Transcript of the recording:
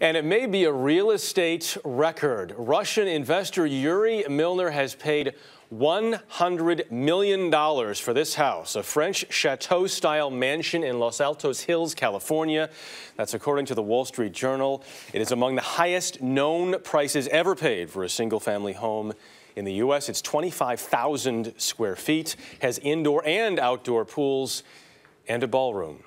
And it may be a real estate record. Russian investor Yuri Milner has paid $100 million for this house, a French chateau-style mansion in Los Altos Hills, California. That's according to the Wall Street Journal. It is among the highest known prices ever paid for a single-family home in the U.S. It's 25,000 square feet, has indoor and outdoor pools, and a ballroom.